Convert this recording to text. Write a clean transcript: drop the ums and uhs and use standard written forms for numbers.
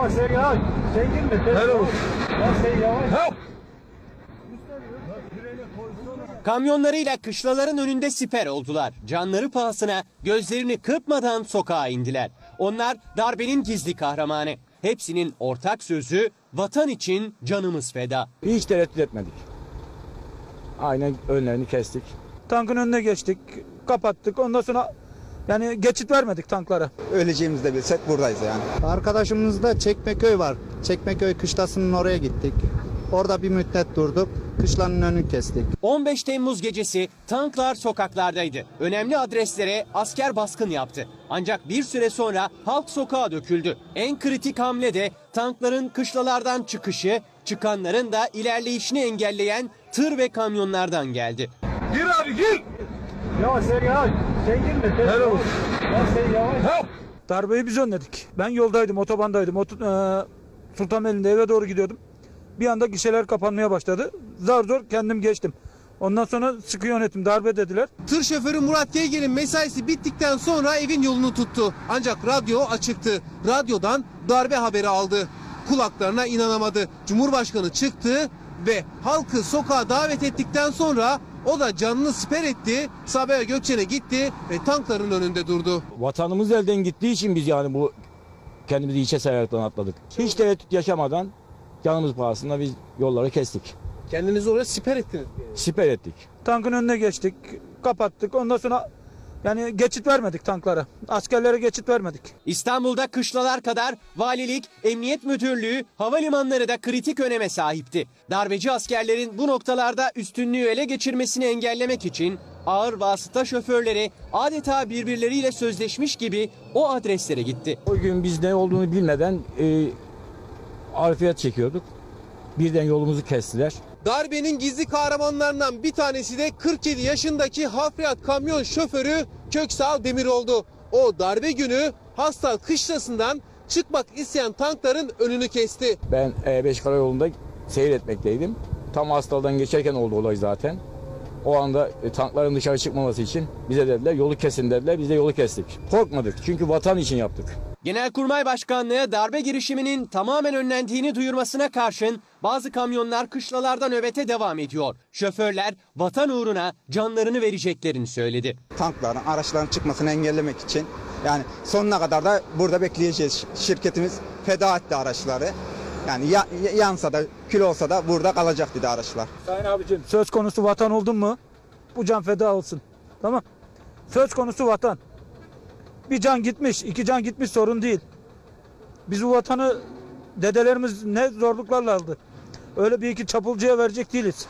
Yavaş sen yavaş. Sen girme. Helal olsun. Sen yavaş. Help. Kamyonlarıyla kışlaların önünde siper oldular. Canları pahasına gözlerini kırpmadan sokağa indiler. Onlar darbenin gizli kahramanı. Hepsinin ortak sözü vatan için canımız feda. Hiç tereddüt etmedik. Aynen önlerini kestik. Tankın önüne geçtik, kapattık. Ondan sonra yani geçit vermedik tanklara. Öleceğimizi de bilsek buradayız yani. Arkadaşımızda Çekmeköy var. Çekmeköy kışlasının oraya gittik. Orada bir müddet durduk. Kışlanın önünü kestik. 15 Temmuz gecesi tanklar sokaklardaydı. Önemli adreslere asker baskın yaptı. Ancak bir süre sonra halk sokağa döküldü. En kritik hamle de tankların kışlalardan çıkışı, çıkanların da ilerleyişini engelleyen tır ve kamyonlardan geldi. Gir abi gir! Yavaş sen yavaş. Sen girme. Helal olsun. Sen yavaş. Help. Darbeyi biz önledik. Ben yoldaydım, otobandaydım. Sultanmenin'de eve doğru gidiyordum. Bir anda gişeler kapanmaya başladı. Zar zor kendim geçtim. Ondan sonra sıkı yönetim, darbe dediler. Tır şoförü Murat Yeğen'in mesaisi bittikten sonra evin yolunu tuttu. Ancak radyo açıktı. Radyodan darbe haberi aldı. Kulaklarına inanamadı. Cumhurbaşkanı çıktı ve halkı sokağa davet ettikten sonra o da canını siper etti. Sabiha Gökçen'e gitti ve tankların önünde durdu. Vatanımız elden gittiği için biz yani bu kendimizi içe severekten atladık. Hiç tereddüt yaşamadan canımız pahasına biz yolları kestik. Kendinizi oraya siper ettiniz. Siper ettik. Tankın önüne geçtik, kapattık. Ondan sonra yani geçit vermedik tanklara. Askerlere geçit vermedik. İstanbul'da kışlalar kadar valilik, emniyet müdürlüğü, havalimanları da kritik öneme sahipti. Darbeci askerlerin bu noktalarda üstünlüğü ele geçirmesini engellemek için ağır vasıta şoförleri adeta birbirleriyle sözleşmiş gibi o adreslere gitti. O gün biz ne olduğunu bilmeden arifiyat çekiyorduk. Birden yolumuzu kestiler. Darbenin gizli kahramanlarından bir tanesi de 47 yaşındaki hafriyat kamyon şoförü Köksal Demir oldu. O darbe günü Hastal kışlasından çıkmak isteyen tankların önünü kesti. Ben E-5 Karayolu'nda seyretmekteydim. Tam Hastal'dan geçerken oldu olay zaten. O anda tankların dışarı çıkmaması için bize dediler yolu kesin dediler. Biz de yolu kestik. Korkmadık çünkü vatan için yaptık. Genelkurmay Başkanlığı darbe girişiminin tamamen önlendiğini duyurmasına karşın bazı kamyonlar kışlalarda nöbete devam ediyor. Şoförler vatan uğruna canlarını vereceklerini söyledi. Tankların, araçların çıkmasını engellemek için yani sonuna kadar da burada bekleyeceğiz. Şirketimiz feda etti araçları. Yani yansa da kül olsa da burada kalacak dedi araçlar. Sayın abicim söz konusu vatan oldun mu bu can feda olsun. Tamam. Söz konusu vatan. Bir can gitmiş, iki can gitmiş sorun değil. Biz bu vatanı dedelerimiz ne zorluklarla aldı. Öyle bir iki çapulcuya verecek değiliz.